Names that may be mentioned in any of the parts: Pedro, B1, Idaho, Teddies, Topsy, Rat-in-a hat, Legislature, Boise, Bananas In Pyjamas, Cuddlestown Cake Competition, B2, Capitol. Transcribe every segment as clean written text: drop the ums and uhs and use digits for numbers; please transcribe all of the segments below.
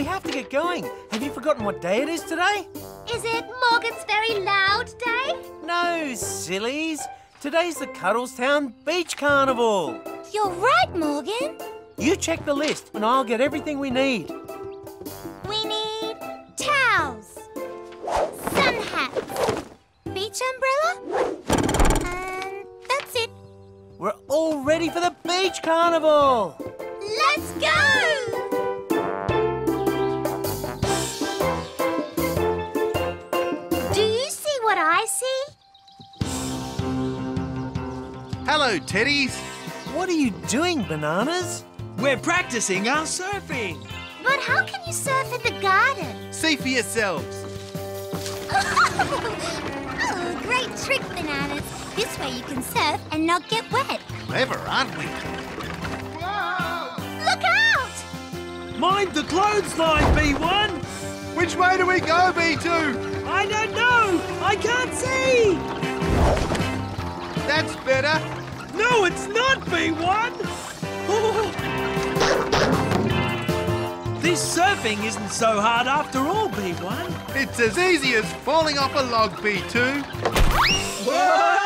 we have to get going. Have you forgotten what day it is today? Is it Morgan's Very Loud Day? No, sillies. Today's the Cuddlestown Beach Carnival. You're right, Morgan. You check the list and I'll get everything we need. We need towels, sun hats, beach umbrella, and that's it. We're all ready for the beach carnival. Let's go! Do you see what I see? Hello, Teddies. What are you doing, Bananas? We're practicing our surfing. But how can you surf in the garden? See for yourselves. Oh, great trick, Bananas. This way you can surf and not get wet. Clever, aren't we? Whoa! Look out! Mind the clothesline, B1! Which way do we go, B2? I don't know! I can't see! That's better. No, it's not, B1! This surfing isn't so hard after all, B1. It's as easy as falling off a log, B2. Whoa!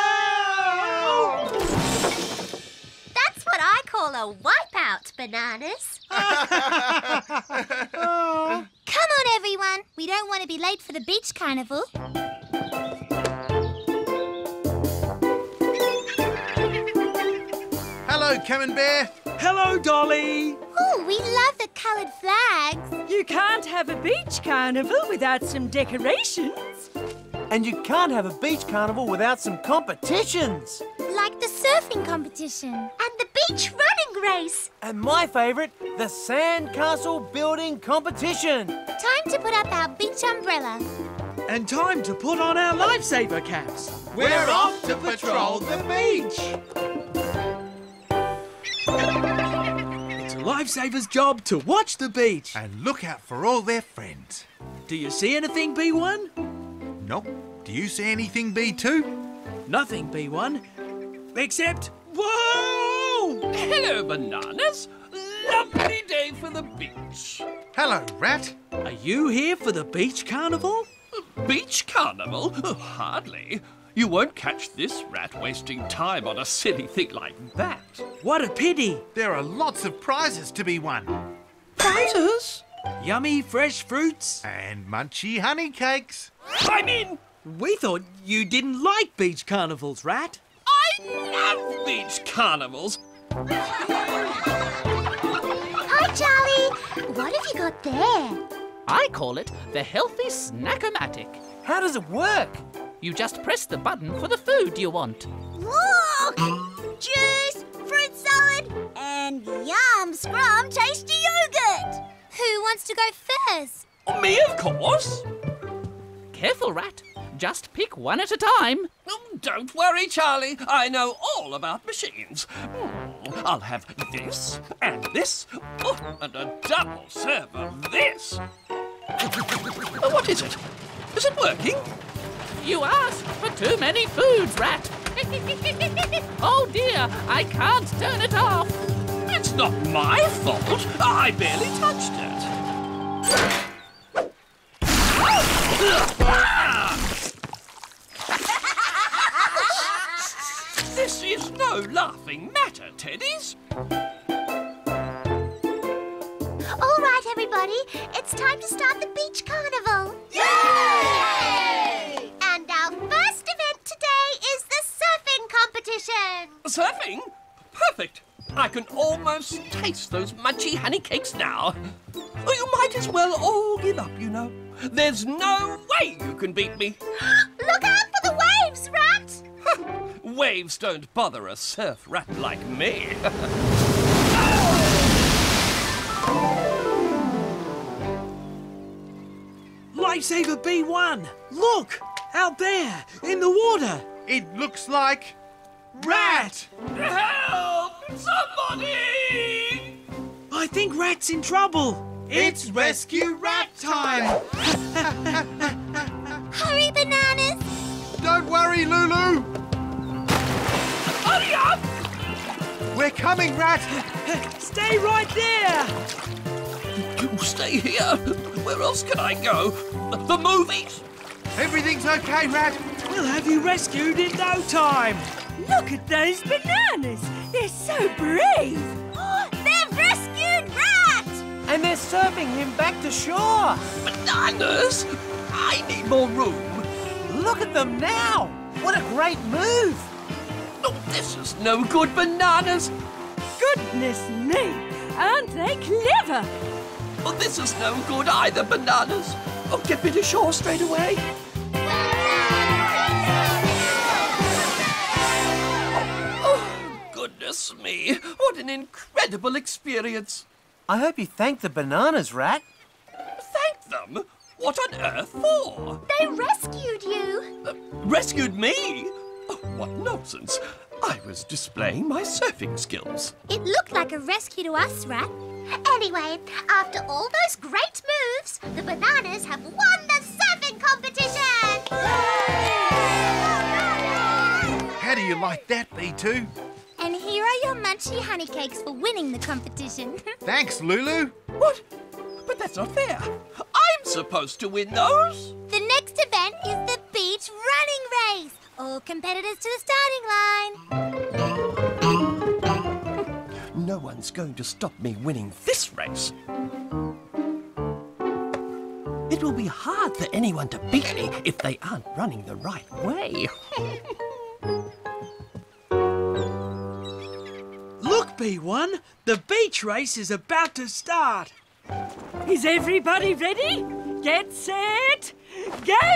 That's what I call a wipeout, Bananas. Oh. Come on, everyone. We don't want to be late for the beach carnival. Hello, Camembert. Hello, Dolly. Oh, we love the coloured flags. You can't have a beach carnival without some decorations. And you can't have a beach carnival without some competitions. Like the surfing competition and the beach running race. And my favourite, the sandcastle building competition. Time to put up our beach umbrella. And time to put on our lifesaver caps. We're off to patrol the beach. It's a lifesaver's job to watch the beach. And look out for all their friends. Do you see anything, B1? Nope. Do you see anything, B2? Nothing, B1. Except... Whoa! Hello, Bananas. Lovely day for the beach. Hello, Rat. Are you here for the beach carnival? Beach carnival? Oh, hardly. You won't catch this rat wasting time on a silly thing like that. What a pity. There are lots of prizes to be won. Prizes? Yummy fresh fruits. And munchy honey cakes. I'm in! We thought you didn't like beach carnivals, Rat. I love beach carnivals. Hi, Charlie. What have you got there? I call it the Healthy Snack-O-Matic. How does it work? You just press the button for the food you want. Look! Juice, fruit salad, and yum scrum tasty yogurt. Who wants to go first? Me, of course. Careful, Rat. Just pick one at a time. Oh, don't worry, Charlie. I know all about machines. I'll have this and this, oh, and a double serve of this. What is it? Is it working? You asked for too many foods, Rat. Oh, dear, I can't turn it off. It's not my fault. I barely touched it. This is no laughing matter, Teddies. All right, everybody. It's time to start the beach carnival. Yay! Surfing? Perfect. I can almost taste those munchy honey cakes now. Oh, you might as well all give up, you know. There's no way you can beat me. Look out for the waves, Rat! Waves don't bother a surf rat like me. Lifesaver B1, look! Out there, in the water. It looks like... Rat! Help! Somebody! I think Rat's in trouble. It's rescue rat time! Hurry, Bananas! Don't worry, Lulu! Hurry up! We're coming, Rat! Stay right there! will stay here. Where else can I go? The movies? Everything's okay, Rad. We'll have you rescued in no time. Look at those bananas. They're so brave. Oh, they've rescued Rat. And they're serving him back to shore. Bananas? I need more room. Look at them now. What a great move. Oh, this is no good, bananas. Goodness me, aren't they clever? Well, this is no good either, bananas. Oh, get me to shore straight away. Oh, goodness me, what an incredible experience. I hope you thank the bananas, Rat. Thank them? What on earth for? They rescued you. Rescued me? Oh, what nonsense. I was displaying my surfing skills. It looked like a rescue to us, Rat. Anyway, after all those great moves, the bananas have won the surfing competition! How do you like that, B2? And here are your munchy honey cakes for winning the competition. Thanks, Lulu. What? But that's not fair. I'm supposed to win those. The next event is the beach running race. All competitors to the starting line. No one's going to stop me winning this race. It will be hard for anyone to beat me if they aren't running the right way. Look, B1, the beach race is about to start. Is everybody ready? Get set, go!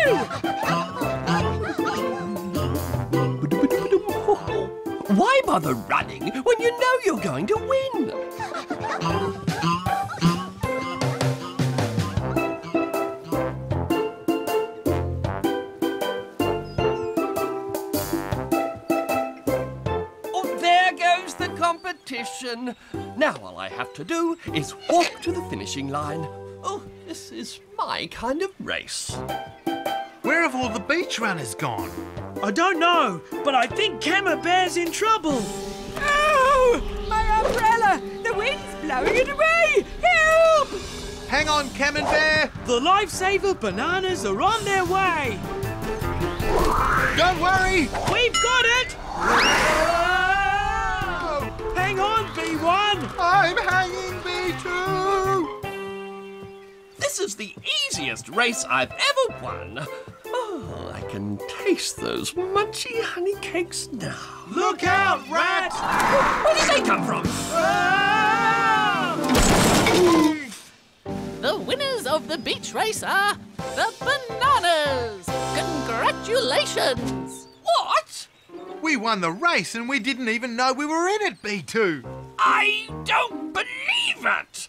Why bother running when you know you're going to win? Oh, there goes the competition. Now all I have to do is walk to the finishing line. Oh, this is my kind of race. Where have all the beach runners gone? I don't know, but I think Cammerbear's in trouble. Oh, my umbrella! The wind's blowing it away! Help! Hang on, Cammerbear! The lifesaver bananas are on their way. Don't worry! We've got it! Oh! Hang on, B1! I'm hanging, B2! This is the easiest race I've ever won. Oh, I can taste those munchy honey cakes now. Look out, Rat! Where did they come from? Ah! The winners of the beach race are the bananas! Congratulations! What? We won the race and we didn't even know we were in it, B2. I don't believe it!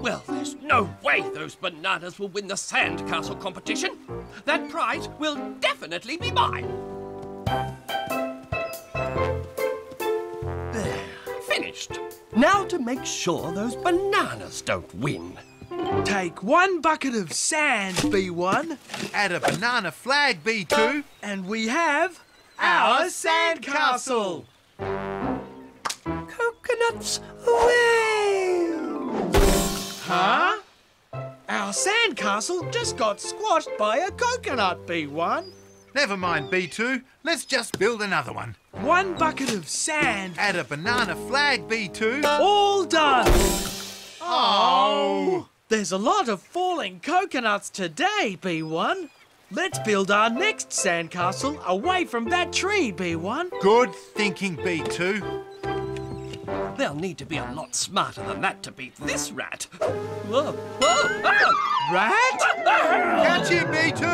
Well, there's no way those bananas will win the sandcastle competition. That prize will definitely be mine. There, finished. Now to make sure those bananas don't win. Take one bucket of sand, B1. Add a banana flag, B2. And we have our sandcastle. Coconuts away! Huh? Our sandcastle just got squashed by a coconut, B1. Never mind, B2. Let's just build another one. One bucket of sand. Add a banana flag, B2. All done. Oh! There's a lot of falling coconuts today, B1. Let's build our next sandcastle away from that tree, B1. Good thinking, B2. They'll need to be a lot smarter than that to beat this rat. Whoa, whoa, ah! Rat? Catch him, B2!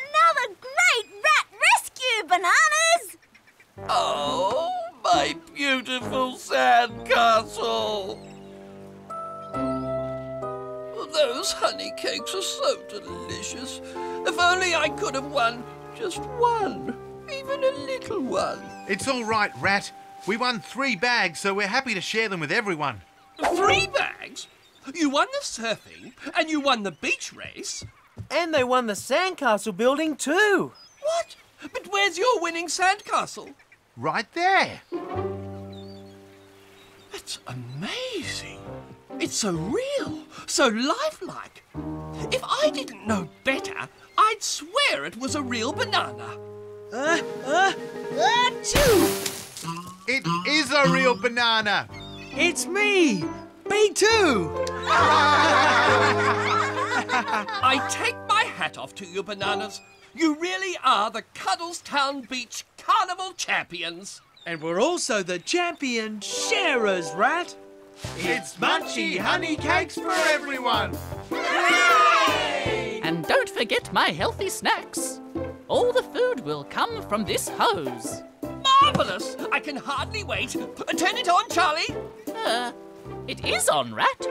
Another great rat rescue, bananas! Oh, my beautiful sandcastle. Those honey cakes are so delicious. If only I could have won. Just one, even a little one. It's all right, Rat. We won 3 bags, so we're happy to share them with everyone. 3 bags? You won the surfing, and you won the beach race. And they won the sandcastle building too. What? But where's your winning sandcastle? Right there. It's so real, so lifelike. If I didn't know better, I'd swear it was a real banana. Achoo! It is a real banana. It's me, B2. I take my hat off to you, bananas. You really are the Cuddlestown Beach Carnival champions. And we're also the champion sharers, Rat. It's munchy honey cakes for everyone. Hooray! And don't forget my healthy snacks. All the food will come from this hose. Marvellous! I can hardly wait. Turn it on, Charlie. It is on, Rat.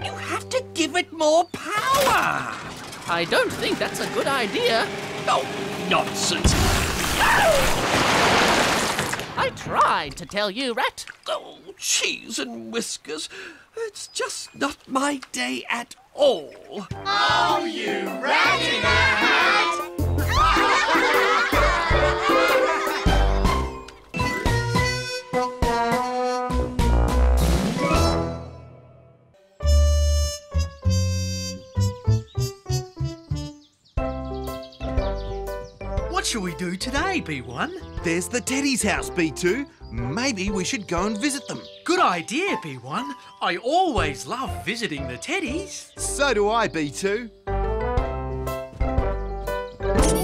You have to give it more power. I don't think that's a good idea. Oh, nonsense. I tried to tell you, Rat. Oh, cheese and whiskers. It's just not my day at all. Oh, you rat in a hat! What shall we do today, B1? There's the Teddy's house, B2. Maybe we should go and visit them. Good idea, B1. I always love visiting the Teddies. So do I, B2.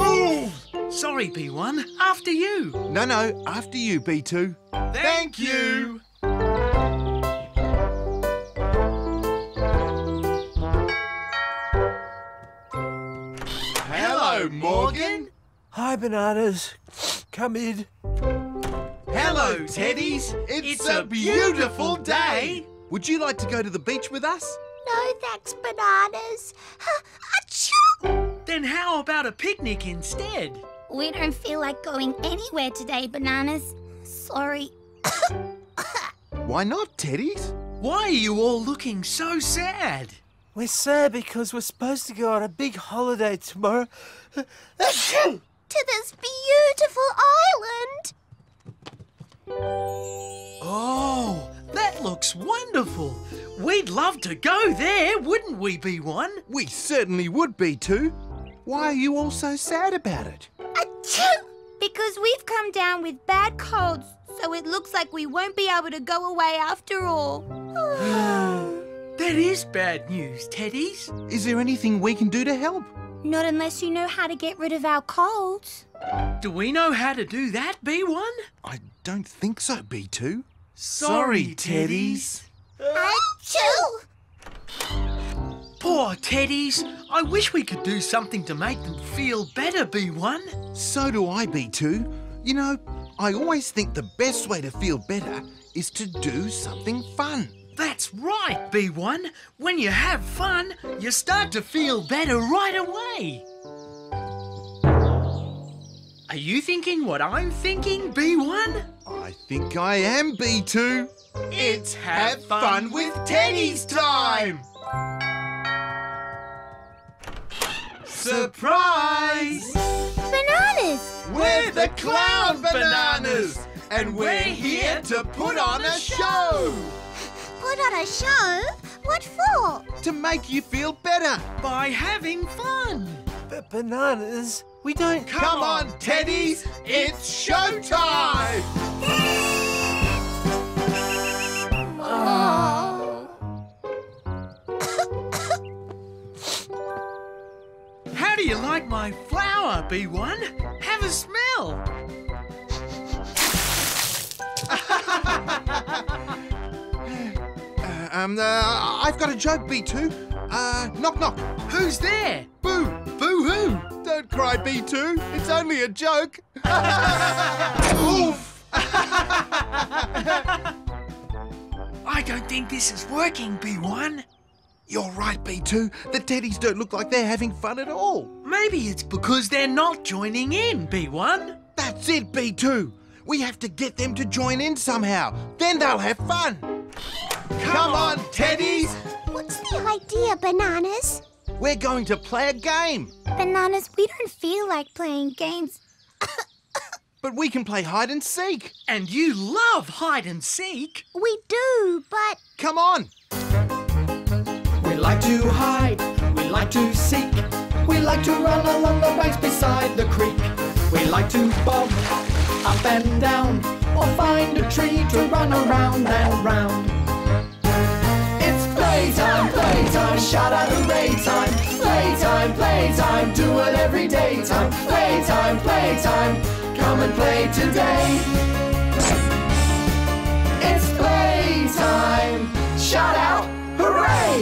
Ooh! Sorry, B1. After you. No, after you, B2. Thank you. Hello, Morgan. Hi, bananas. Come in. Hello, Teddies. It's a beautiful day. Would you like to go to the beach with us? No, thanks, bananas. Achoo! Then how about a picnic instead? We don't feel like going anywhere today, bananas. Sorry. Why not, Teddies? Why are you all looking so sad? We're sad because we're supposed to go on a big holiday tomorrow. Achoo! To this beautiful island. Oh, that looks wonderful. We'd love to go there, wouldn't we, B1? We certainly would, B2. Why are you all so sad about it? Achoo! Because we've come down with bad colds, so it looks like we won't be able to go away after all. That is bad news, Teddies. Is there anything we can do to help? Not unless you know how to get rid of our colds. Do we know how to do that, B1? I don't think so, B2. Sorry, Teddies. Achoo! Poor Teddies. I wish we could do something to make them feel better, B1. So do I, B2. You know, I always think the best way to feel better is to do something fun. That's right, B1. When you have fun, you start to feel better right away. Are you thinking what I'm thinking, B1? I think I am, B2. It's Have Fun with Teddies time! Surprise! Bananas! We're the Clown Bananas! And we're here to put on a show! Put on a show? What for? To make you feel better. By having fun. But bananas, we don't... Come on, Teddies. It's showtime. Oh. How do you like my flower, B1? Have a smell. I've got a joke, B2. Knock, knock. Who's there? Boo. Boo-hoo. Don't cry, B2. It's only a joke. Oof. I don't think this is working, B1. You're right, B2. The Teddies don't look like they're having fun at all. Maybe it's because they're not joining in, B1. That's it, B2. We have to get them to join in somehow. Then they'll have fun. Come on, Teddies! What's the idea, bananas? We're going to play a game. Bananas, we don't feel like playing games. But we can play hide and seek. And you love hide and seek. We do, but... Come on! like to hide, we like to seek, we like to run along the banks beside the creek. We like to bob up and down, or find a tree to run around and round. It's playtime, playtime, shout out hooray time. Playtime, playtime, do it every day time. Playtime, playtime, come and play today. It's playtime! Shout out! Hooray!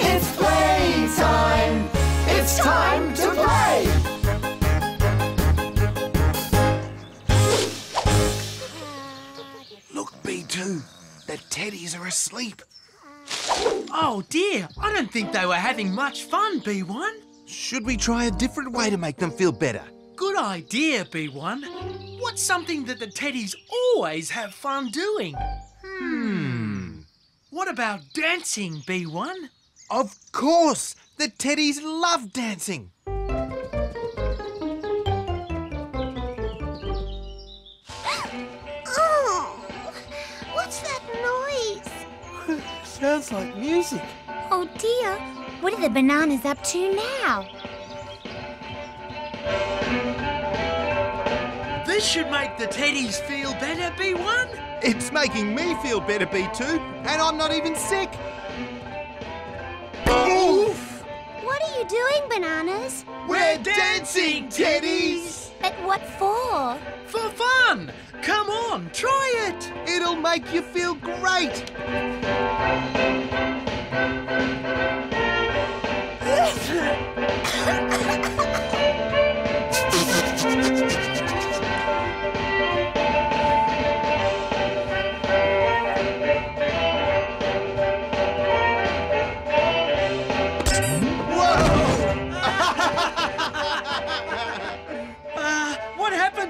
It's playtime! It's time to play! Look, B2, the teddies are asleep. Oh dear, I don't think they were having much fun, B1. Should we try a different way to make them feel better? Good idea, B1. What's something that the teddies always have fun doing? What about dancing, B1? Of course! The teddies love dancing! Oh! What's that noise? Sounds like music. Oh dear! What are the bananas up to now? This should make the teddies feel better, B1. It's making me feel better, B2, and I'm not even sick. Oof! What are you doing, bananas? We're dancing, teddies! But what for? For fun! Come on, try it! It'll make you feel great!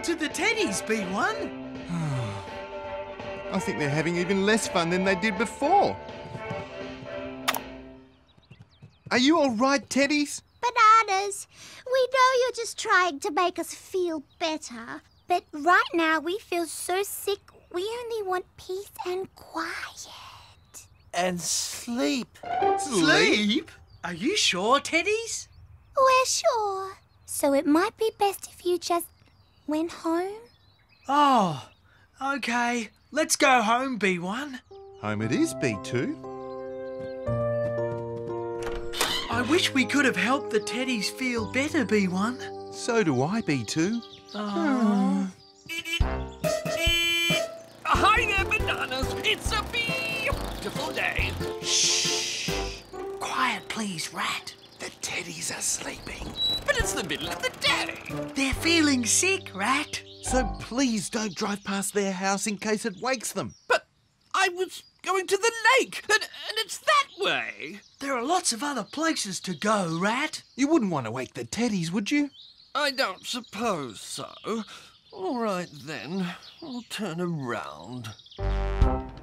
To the teddies, B1. I think they're having even less fun than they did before. Are you all right, teddies? Bananas, we know you're just trying to make us feel better, but right now we feel so sick we only want peace and quiet. And sleep. Sleep? Are you sure, teddies? We're sure. So it might be best if you just went home? Oh, okay. Let's go home, B1. Home it is, B2. I wish we could have helped the teddies feel better, B1. So do I, B2. Oh. Hi there, bananas. It's a beautiful day. Shh. Quiet, please, Rat. The teddies are sleeping. But it's the middle of the day. They're feeling sick, Rat. So please don't drive past their house in case it wakes them. But I was going to the lake, and it's that way. There are lots of other places to go, Rat. You wouldn't want to wake the teddies, would you? I don't suppose so. All right, then. I'll turn around.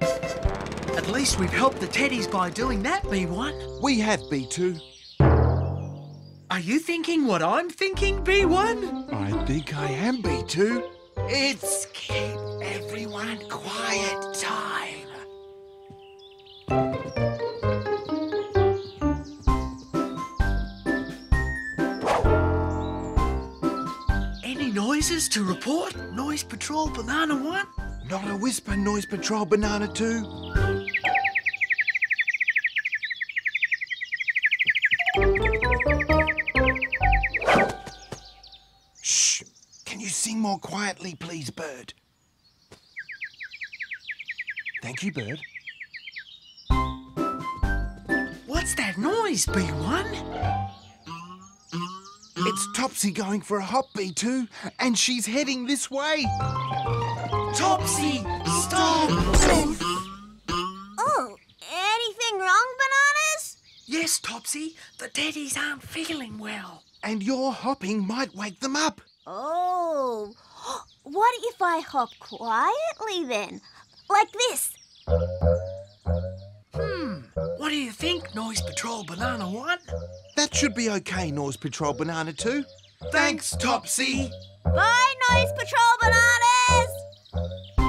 At least we've helped the teddies by doing that, B1. We have, B2. Are you thinking what I'm thinking, B1? I think I am, B2. It's keep everyone quiet time. Any noises to report? Noise Patrol Banana 1? Not a whisper, Noise Patrol Banana 2. Sing more quietly, please, Bird. Thank you, Bird. What's that noise, B1? It's Topsy going for a hop, B2, and she's heading this way. Topsy, stop! Oh, anything wrong, Bananas? Yes, Topsy, the teddies aren't feeling well. And your hopping might wake them up. Oh, what if I hop quietly then? Like this. What do you think, Noise Patrol Banana 1? That should be okay, Noise Patrol Banana 2. Thanks, Topsy. Bye, Noise Patrol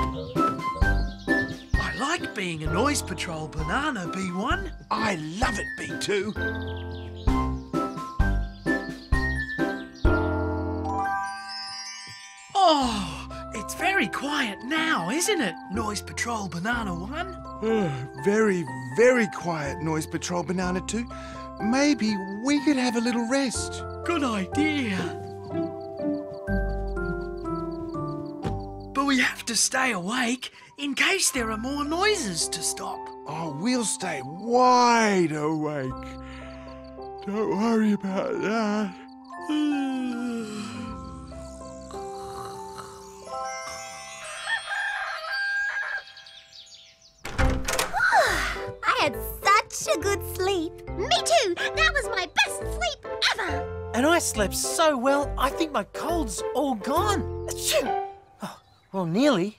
Bananas. I like like being a noise patrol banana, B1. I love it, B2. Oh, it's very quiet now, isn't it, Noise Patrol Banana 1? Very, very quiet, Noise Patrol Banana 2. Maybe we could have a little rest. Good idea. But we have to stay awake in case there are more noises to stop. Oh, we'll stay wide awake. Don't worry about that. I had such a good sleep. Me too. That was my best sleep ever. And I slept so well, I think my cold's all gone. Achoo! Oh, well, nearly.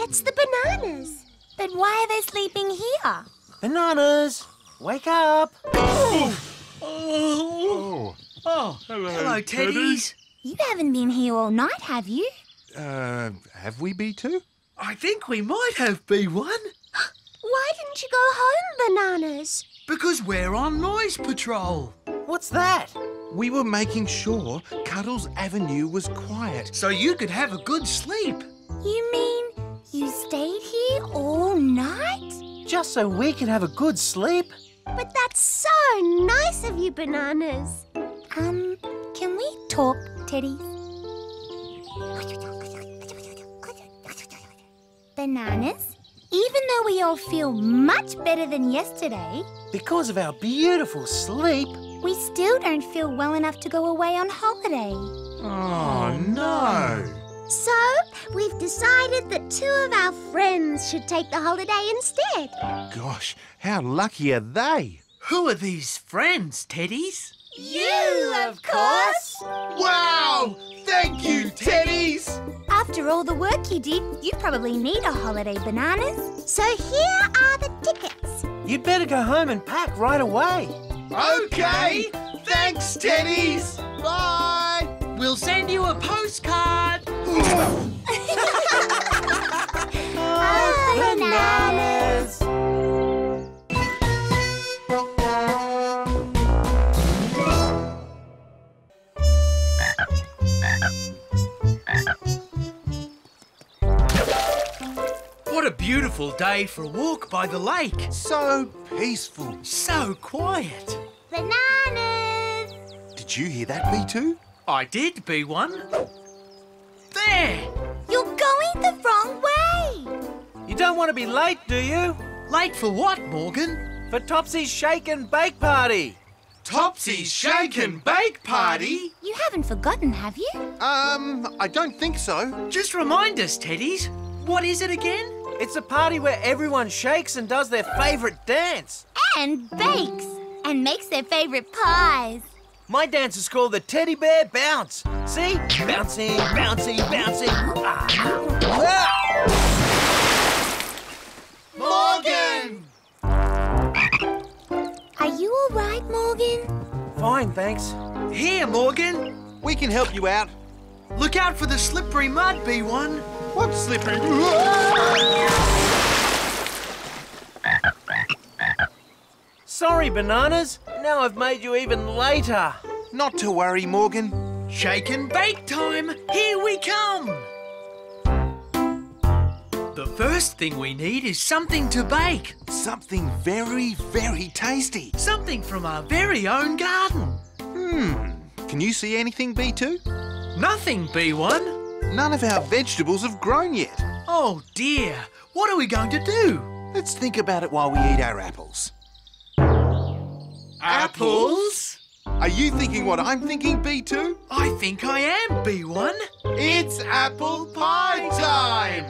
It's the bananas. But why are they sleeping here? Bananas, wake up. Oh, oh. Oh. Hello, Teddies. You haven't been here all night, have you? Have we, B2? I think we might have, B1. Why didn't you go home, Bananas? Because we're on noise patrol. What's that? We were making sure Cuddles Avenue was quiet so you could have a good sleep. You mean you stayed here all night? Just so we could have a good sleep. But that's so nice of you, Bananas. Can we talk, Teddy? Bananas, even though we all feel much better than yesterday, because of our beautiful sleep, we still don't feel well enough to go away on holiday. Oh, no. So, we've decided that two of our friends should take the holiday instead. Gosh, how lucky are they? Who are these friends, Teddies? You, of course! Wow! Thank you, Teddies! After all the work you did, you probably need a holiday, Bananas. So here are the tickets. You'd better go home and pack right away. OK! Thanks, Teddies! Bye! We'll send you a postcard! Oh, Bananas! What a beautiful day for a walk by the lake. So peaceful. So quiet. Bananas! Did you hear that, B2? I did, B1. There! You're going the wrong way. You don't want to be late, do you? Late for what, Morgan? For Topsy's Shake and Bake Party. Topsy's Shake and Bake Party? You haven't forgotten, have you? I don't think so. Just remind us, Teddies. What is it again? It's a party where everyone shakes and does their favourite dance. And bakes. And makes their favourite pies. My dance is called the Teddy Bear Bounce. See? Bouncing, bouncing, bouncing. Ah. Morgan! Are you all right, Morgan? Fine, thanks. Here, Morgan. We can help you out. Look out for the slippery mud, B1. What's slippery? Sorry, Bananas. Now I've made you even later. Not to worry, Morgan. Shake and bake time. Here we come. The first thing we need is something to bake. Something very, very tasty. Something from our very own garden. Can you see anything, B2? Nothing, B1. None of our vegetables have grown yet. Oh, dear. What are we going to do? Let's think about it while we eat our apples. Apples? Are you thinking what I'm thinking, B2? I think I am, B1. It's apple pie time.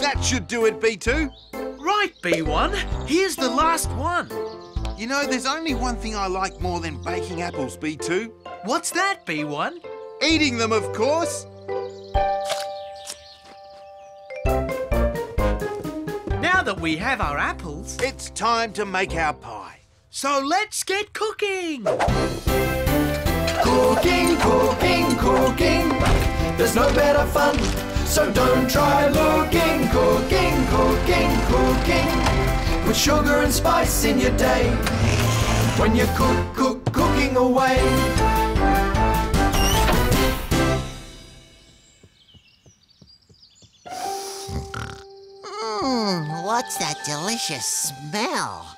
That should do it, B2. Right, B1. Here's the last one. You know, there's only one thing I like more than baking apples, B2. What's that, B1? Eating them, of course. Now that we have our apples, it's time to make our pie. So let's get cooking. Cooking, cooking, cooking. There's no better fun, so don't try looking. Cooking, cooking, cooking, with sugar and spice in your day, when you cook, cook, cooking away. What's that delicious smell?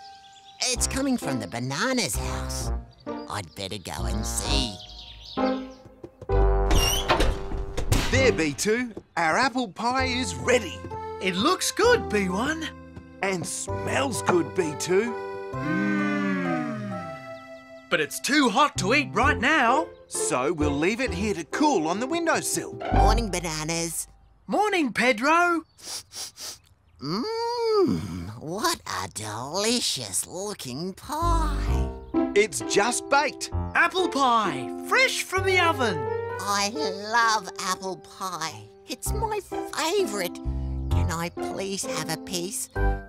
It's coming from the banana's house. I'd better go and see. There, B2. Our apple pie is ready. It looks good, B1. And smells good, B2. But it's too hot to eat right now. So we'll leave it here to cool on the windowsill. Morning, bananas. Morning, Pedro. What a delicious-looking pie. It's just baked. Apple pie, fresh from the oven. I love apple pie. It's my favourite. Can I please have a piece?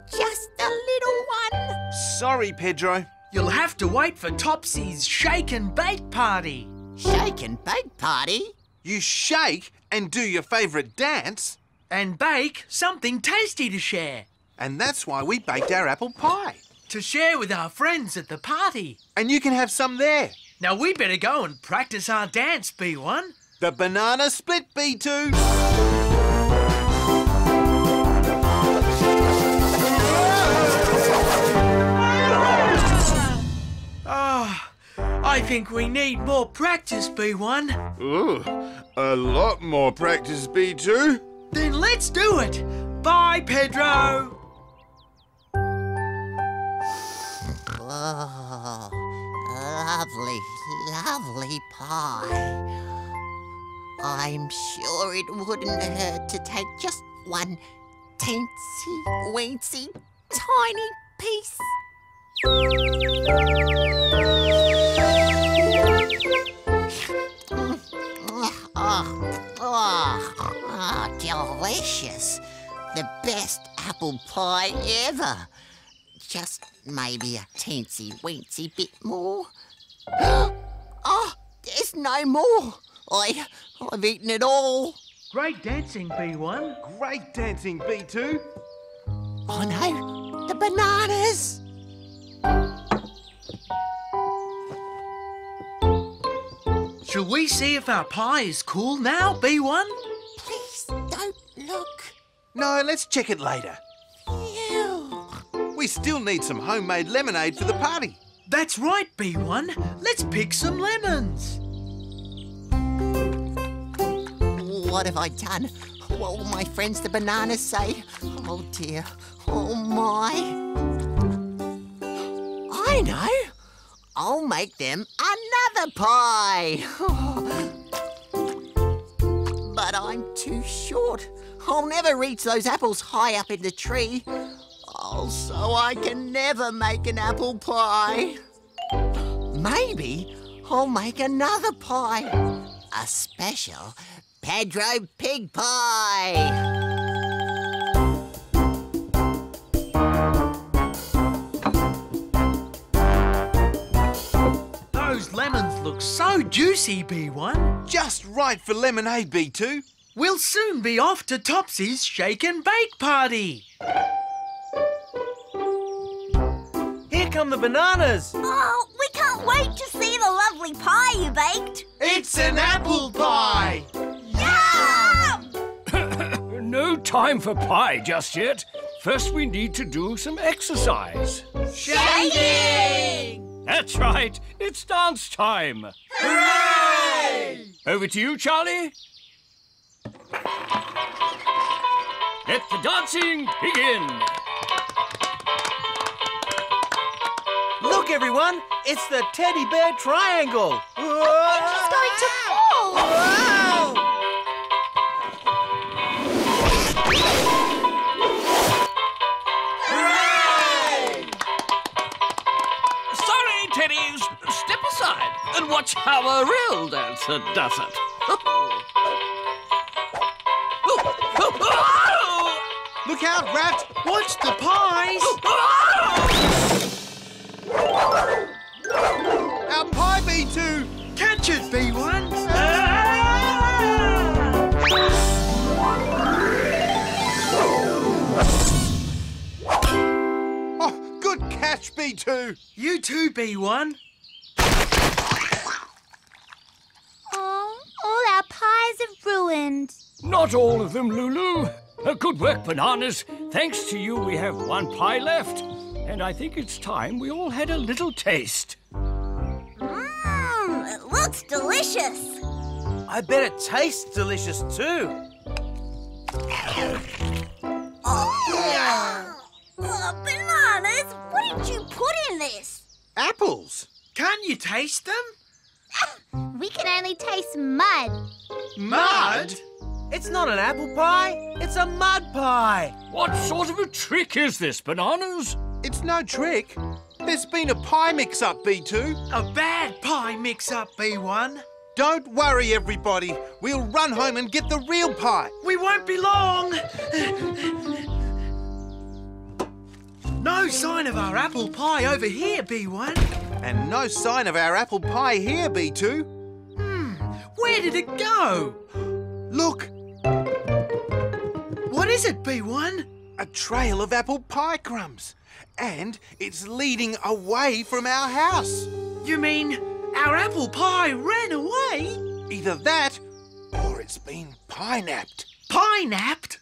Just a little one. Sorry, Pedro. You'll have to wait for Topsy's shake and bake party. Shake and bake party? You shake and do your favourite dance. And bake something tasty to share. And that's why we baked our apple pie. To share with our friends at the party. And you can have some there. Now we better go and practice our dance, B1. The banana split, B2. Oh, I think we need more practice, B1. Ooh, a lot more practice, B2. Then let's do it. Bye, Pedro. Oh, lovely, lovely pie. I'm sure it wouldn't hurt to take just one teensy, weensy, tiny piece. Oh, delicious. The best apple pie ever. Just maybe a teensy-weensy bit more. Oh, there's no more. I've eaten it all. Great dancing, B1. Great dancing, B2. Oh, no. The bananas. Shall we see if our pie is cool now, B1? Please don't look. No, let's check it later. Ew. We still need some homemade lemonade for the party. That's right, B1. Let's pick some lemons. What have I done? What will my friends, the bananas, say? Oh, dear. Oh, my. I know. I'll make them another pie. But I'm too short. I'll never reach those apples high up in the tree. Oh, so I can never make an apple pie. Maybe I'll make another pie. A special Pedro Pig Pie. Those lemons look so juicy, B1. Just right for lemonade, B2. We'll soon be off to Topsy's shake and bake party. Here come the bananas. Oh, we can't wait to see the lovely pie you baked. It's an apple pie. Yum! No time for pie just yet. First, we need to do some exercise. Shaking! That's right. It's dance time. Hooray! Over to you, Charlie. Let the dancing begin. Look, everyone. It's the teddy bear triangle. Whoa! I think he's going to fall. Whoa! Hooray! Sorry, teddies. Step aside and watch how a real dancer does it. Look out, Rat! Watch the pies! Our pie, B2! Catch it, B1! catch, B2. You too, B1. Oh, all our pies are ruined. Not all of them, Lulu. Good work, Bananas. Thanks to you, we have one pie left. And I think it's time we all had a little taste. Mmm, it looks delicious. I bet it tastes delicious too. Oh! Bananas, what did you put in this? Apples. Can't you taste them? We can only taste mud. Mud? It's not an apple pie, it's a mud pie. What sort of a trick is this, Bananas? It's no trick. There's been a pie mix-up, B2. A bad pie mix-up, B1. Don't worry, everybody. We'll run home and get the real pie. We won't be long. No sign of our apple pie over here, B1. And no sign of our apple pie here, B2. Hmm, where did it go? Look. What is it, B1? A trail of apple pie crumbs. And it's leading away from our house. You mean our apple pie ran away? Either that or it's been pie-napped. Pie-napped?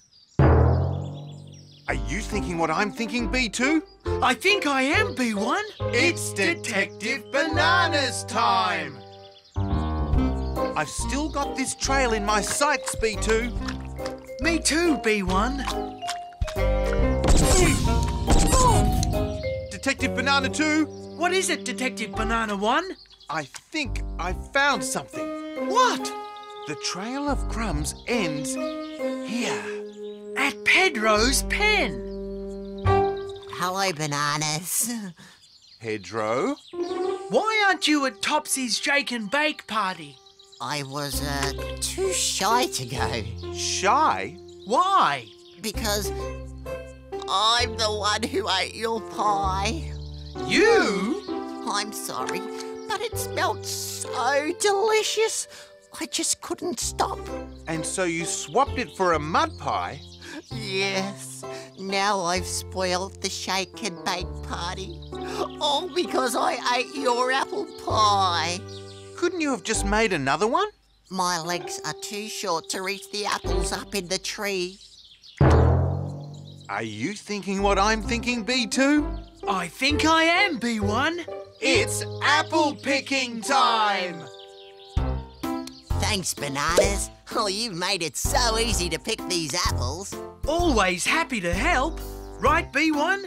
Are you thinking what I'm thinking, B2? I think I am, B1. It's Detective Bananas time. I've still got this trail in my sights, B2. Me too, B1. Detective Banana 2. What is it, Detective Banana 1? I think I've found something. What? The trail of crumbs ends here. At Pedro's pen. Hello, Bananas. Pedro? Why aren't you at Topsy's Jake and Bake party? I was, too shy to go. Shy? Why? Because I'm the one who ate your pie. You? I'm sorry, but it smelled so delicious, I just couldn't stop. And so you swapped it for a mud pie? Yes. Now I've spoiled the shake and bake party. All because I ate your apple pie. Couldn't you have just made another one? My legs are too short to reach the apples up in the tree. Are you thinking what I'm thinking, B2? I think I am, B1. It's apple picking time. Thanks, Bananas. Oh, you've made it so easy to pick these apples. Always happy to help. Right, B1?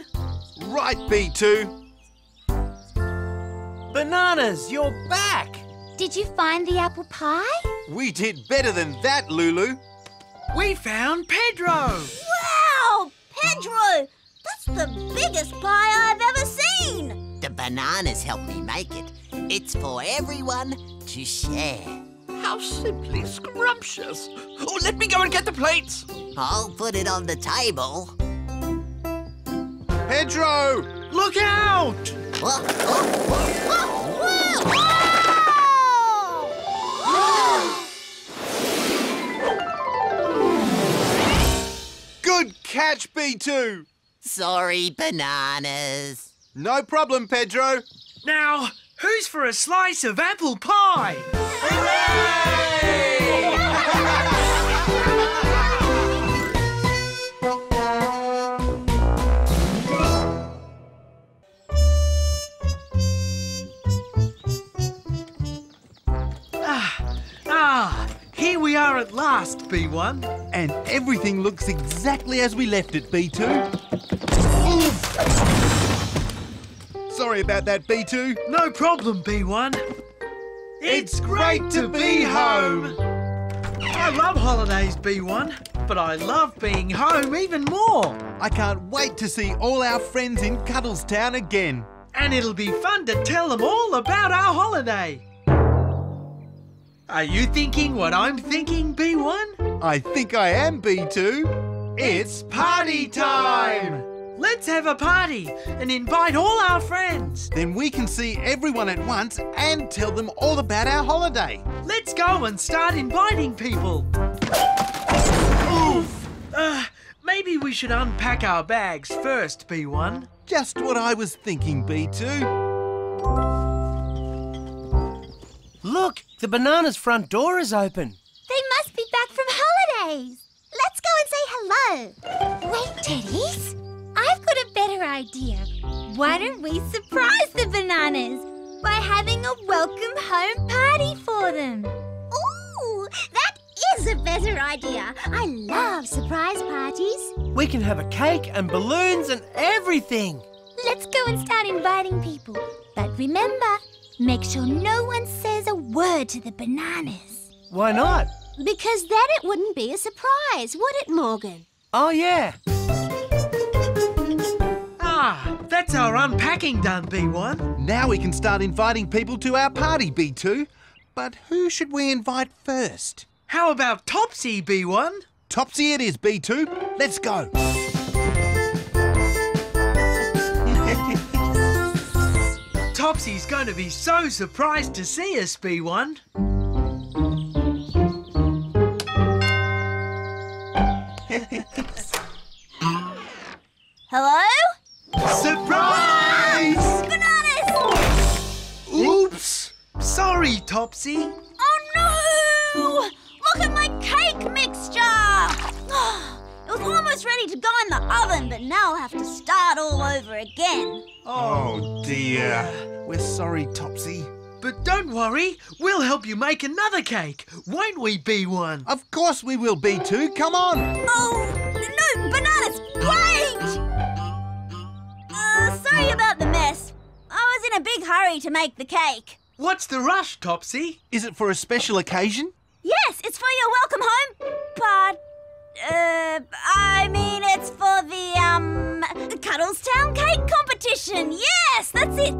Right, B2. Bananas, you're back. Did you find the apple pie? We did better than that, Lulu. We found Pedro. Wow! Pedro! That's the biggest pie I've ever seen! The Bananas helped me make it. It's for everyone to share. How simply scrumptious. Oh, let me go and get the plates. I'll put it on the table. Pedro! Look out! Whoa! Whoa! Whoa! Whoa! Whoa! Good catch, B2. Sorry, Bananas. No problem, Pedro. Now, who's for a slice of apple pie? Hooray! Here we are at last, B1. And everything looks exactly as we left it, B2. Oof. Sorry about that, B2. No problem, B1. It's great to be home. I love holidays, B1, but I love being home even more. I can't wait to see all our friends in Cuddlestown again. And it'll be fun to tell them all about our holiday. Are you thinking what I'm thinking, B1? I think I am, B2. It's party time! Let's have a party and invite all our friends. Then we can see everyone at once and tell them all about our holiday. Let's go and start inviting people. Oof! Maybe we should unpack our bags first, B1. Just what I was thinking, B2. Look, the banana's front door is open. They must be back from holidays. Let's go and say hello. Wait, Teddies. I've got a better idea. Why don't we surprise the bananas by having a welcome home party for them? Ooh, that is a better idea. I love surprise parties. We can have a cake and balloons and everything. Let's go and start inviting people. But remember, make sure no one says a word to the bananas. Why not? Because then it wouldn't be a surprise, would it, Morgan? Oh, yeah. Ah, that's our unpacking done, B1. Now we can start inviting people to our party, B2. But who should we invite first? How about Topsy, B1? Topsy it is, B2. Let's go. Topsy's going to be so surprised to see us, B1. Hello? Surprise! Bananas! Oops! Sorry, Topsy. Oh, no! Look at my cake mixture! Oh, it was almost ready to go in the oven, but now I'll have to start all over again. Oh, dear. We're sorry, Topsy. But don't worry, we'll help you make another cake. Won't we, B1? Of course we will, B2. Come on. Oh, no, bananas! Wait! Sorry about the mess. I was in a big hurry to make the cake. What's the rush, Topsy? Is it for a special occasion? Yes, it's for your welcome home. But, I mean it's for the Cuddlestown Cake Competition. Yes, that's it.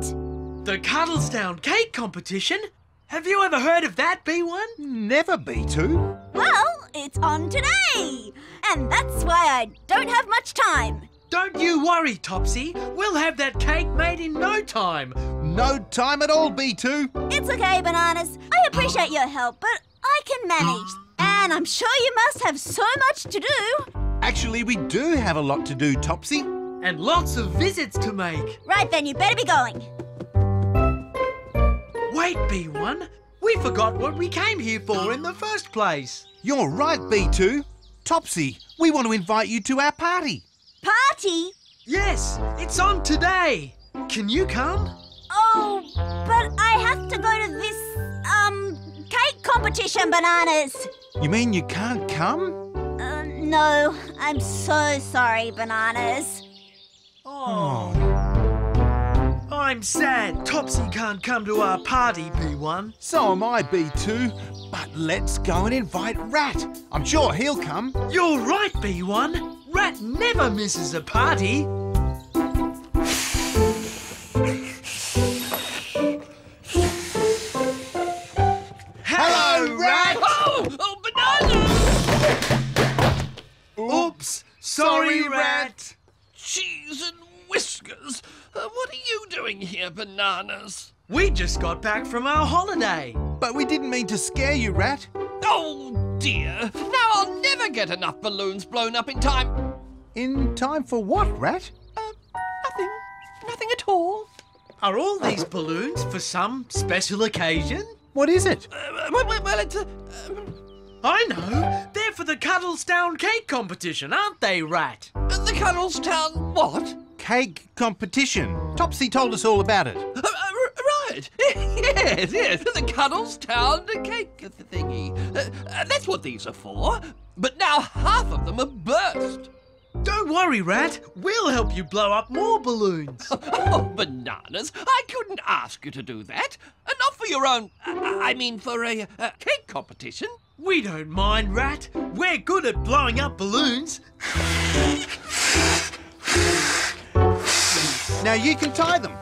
The Cuddlestown Cake Competition? Have you ever heard of that, B1? Never, B2. Well, it's on today. And that's why I don't have much time. Don't you worry, Topsy. We'll have that cake made in no time. No time at all, B2. It's okay, Bananas. I appreciate your help, but I can manage. And I'm sure you must have so much to do. Actually, we do have a lot to do, Topsy. And lots of visits to make. Right then, you better be going. Wait, B1. We forgot what we came here for in the first place. You're right, B2. Topsy, we want to invite you to our party. Party? Yes, it's on today. Can you come? Oh, but I have to go to this, cake competition, Bananas. You mean you can't come? No, I'm so sorry, Bananas. Oh. I'm sad Topsy can't come to our party, B1. So am I, B2. But let's go and invite Rat. I'm sure he'll come. You're right, B1. Rat never misses a party. Hello, Rat! Oh, Banana! Oops, sorry, Rat. Cheese and whiskers. What are you doing here, Bananas? We just got back from our holiday. But we didn't mean to scare you, Rat. Oh, dear. Now I'll never get enough balloons blown up in time. In time for what, Rat? Nothing. Nothing at all. Are all these balloons for some special occasion? What is it? Well, it's a... I know. They're for the Cuddlestown Cake Competition, aren't they, Rat? The Cuddlestown what? Cake Competition. Topsy told us all about it. Yes, the Cuddlestown cake thingy. That's what these are for. But now half of them are burst. Don't worry, Rat. We'll help you blow up more balloons. Oh, Bananas, I couldn't ask you to do that. Not for your own... I mean, for a cake competition. We don't mind, Rat. We're good at blowing up balloons. Now you can tie them.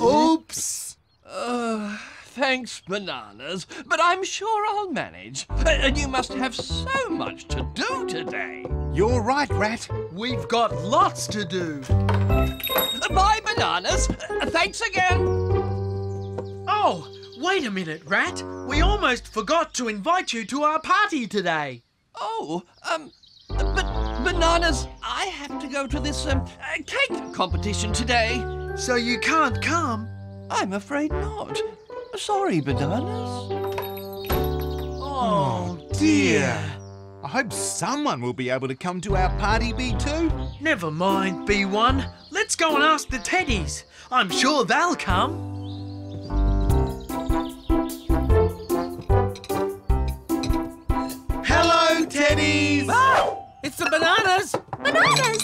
Oops. Thanks, Bananas, but I'm sure I'll manage. And you must have so much to do today. You're right, Rat. We've got lots to do. Bye, Bananas. Thanks again. Oh, wait a minute, Rat. We almost forgot to invite you to our party today. Oh, but bananas, I have to go to this cake competition today. So you can't come? I'm afraid not. Sorry, bananas. Oh dear. I hope someone will be able to come to our party, B2. Never mind, B1. Let's go and ask the teddies. I'm sure they'll come. Hello, teddies! Oh, it's the bananas! Bananas!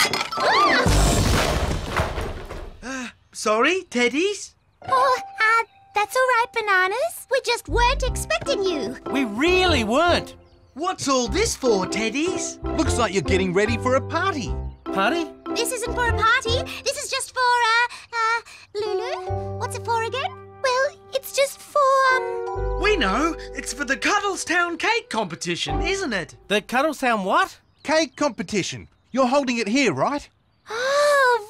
Ah! Sorry, teddies? Oh, that's all right, bananas. We just weren't expecting you. We really weren't. What's all this for, teddies? Looks like you're getting ready for a party. Party? This isn't for a party. This is just for, Lulu, what's it for again? Well, it's just for, We know. It's for the Cuddlestown Cake Competition, isn't it? The Cuddlestown what? Cake Competition. You're holding it here, right? Oh,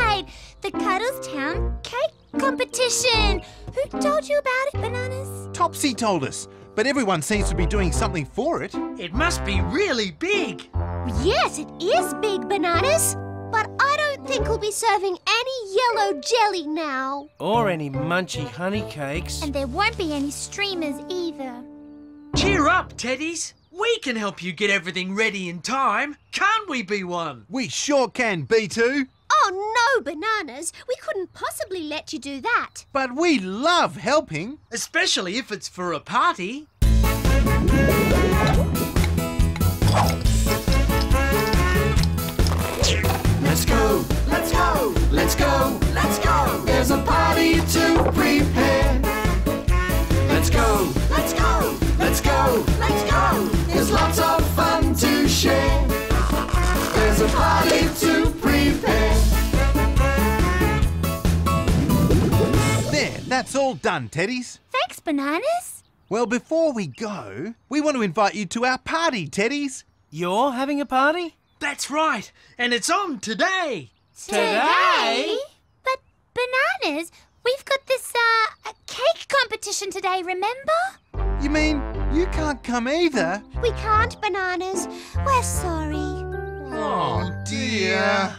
right. The Cuddlestown Cake Competition. Who told you about it, bananas? Topsy told us, but everyone seems to be doing something for it. It must be really big. Yes, it is big, bananas. But I don't think we'll be serving any yellow jelly now. Or any munchy honey cakes. And there won't be any streamers either. Cheer up, teddies. We can help you get everything ready in time. Can't we, B1? We sure can, B2. Oh, no, bananas. We couldn't possibly let you do that. But we love helping. Especially if it's for a party. Let's go, let's go, let's go, let's go. There's a party to prepare. Let's go, let's go, let's go, let's go. There's lots of fun to share. There's a party to prepare. There, that's all done, teddies. Thanks, bananas. Well, before we go, we want to invite you to our party, teddies. You're having a party? That's right, and it's on today. Today? But, bananas, we've got this, cake competition today, remember? You mean you can't come either? We can't, bananas. We're sorry. Oh, dear.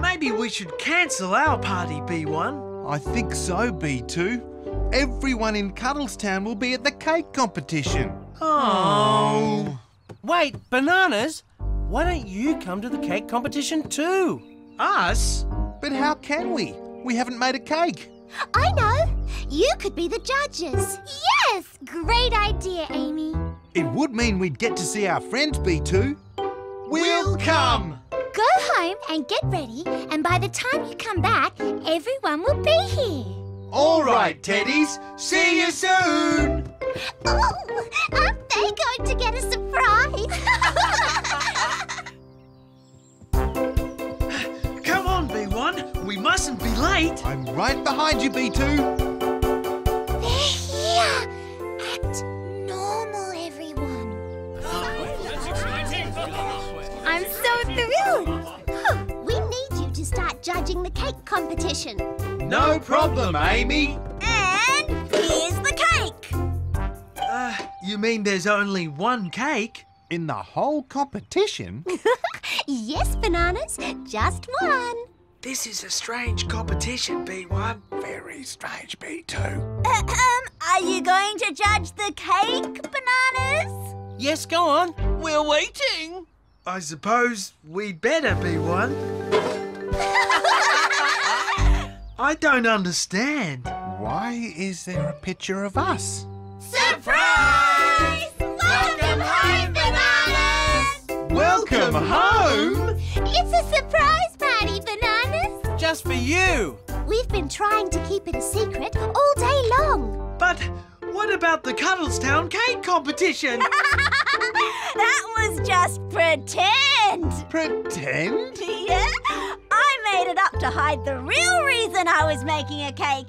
Maybe we should cancel our party, B1. I think so, B2. Everyone in Cuddlestown will be at the cake competition. Oh. Wait, bananas, why don't you come to the cake competition too? Us? But how can we? We haven't made a cake. I know. You could be the judges. Yes! Great idea, Amy. It would mean we'd get to see our friends, B2. We'll come! Go home and get ready, and by the time you come back, everyone will be here. All right, teddies. See you soon! Oh, aren't they going to get a surprise? Come on, B1. We mustn't be late. I'm right behind you, B2. They're here. Act normal, everyone. That's exciting. I'm so thrilled. Oh, we need you to start judging the cake competition. No problem, Amy. And here's the cake. You mean there's only one cake? In the whole competition? Yes, bananas, just one. This is a strange competition, B1. Very strange, B2. Are you going to judge the cake, bananas? Yes, go on. We're waiting. I suppose we'd better, B1. I don't understand. Why is there a picture of us? Surprise! Welcome home, bananas! Welcome home? It's a surprise party, bananas. Just for you. We've been trying to keep it a secret all day long. But what about the Cuddlestown Cake Competition? That was just pretend. Pretend? Yeah. I made it up to hide the real reason I was making a cake.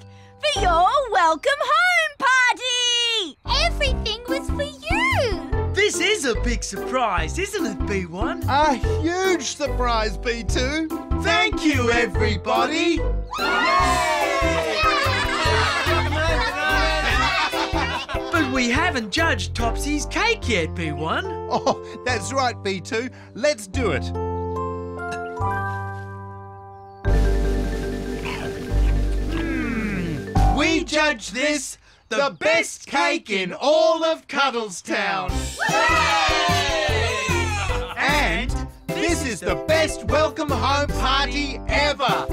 For your welcome home party! Everything was for you! This is a big surprise, isn't it, B1? A huge surprise, B2! Thank you, everybody! Yay! Yay! But we haven't judged Topsy's cake yet, B1. Oh, that's right, B2. Let's do it. We judge this the best cake in all of Cuddlestown. And this is the best welcome home party ever.